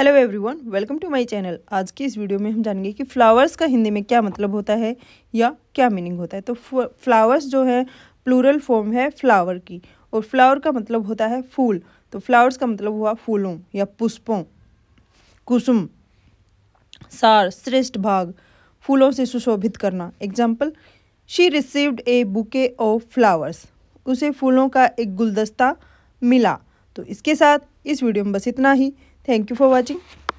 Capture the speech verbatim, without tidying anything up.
Hello everyone, welcome to my channel. आज की इस वीडियो में हम जानेंगे कि फ्लावर्स का हिंदी में क्या मतलब होता है या क्या मीनिंग होता है। तो फ्लावर्स जो है प्लूरल फॉर्म है फ्लावर की, और फ्लावर का मतलब होता है फूल। तो फ्लावर्स का मतलब हुआ फूलों या पुष्पों। कुसुम सार श्रेष्ठ भाग, फूलों से सुशोभित करना। Example, she received a bouquet of flowers, उसे फूलों का एक गुलदस्ता मिला। तो इसके साथ इस वीडियो में बस इतना ही। Thank you for watching.